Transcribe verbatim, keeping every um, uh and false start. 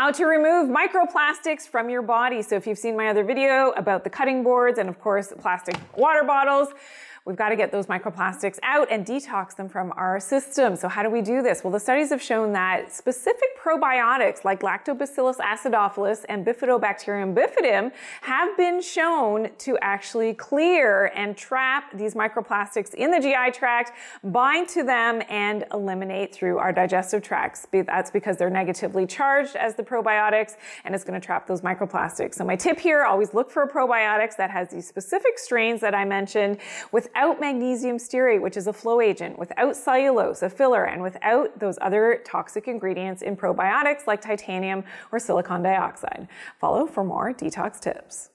How to remove microplastics from your body. So if you've seen my other video about the cutting boards and of course plastic water bottles, we've got to get those microplastics out and detox them from our system. So how do we do this? Well, the studies have shown that specific probiotics like Lactobacillus acidophilus and Bifidobacterium bifidum have been shown to actually clear and trap these microplastics in the G I tract, bind to them, and eliminate through our digestive tracts. That's because they're negatively charged as the probiotics, and it's going to trap those microplastics. So my tip here, always look for a probiotics that has these specific strains that I mentioned, with without magnesium stearate, which is a flow agent, without cellulose, a filler, and without those other toxic ingredients in probiotics like titanium or silicon dioxide. Follow for more detox tips.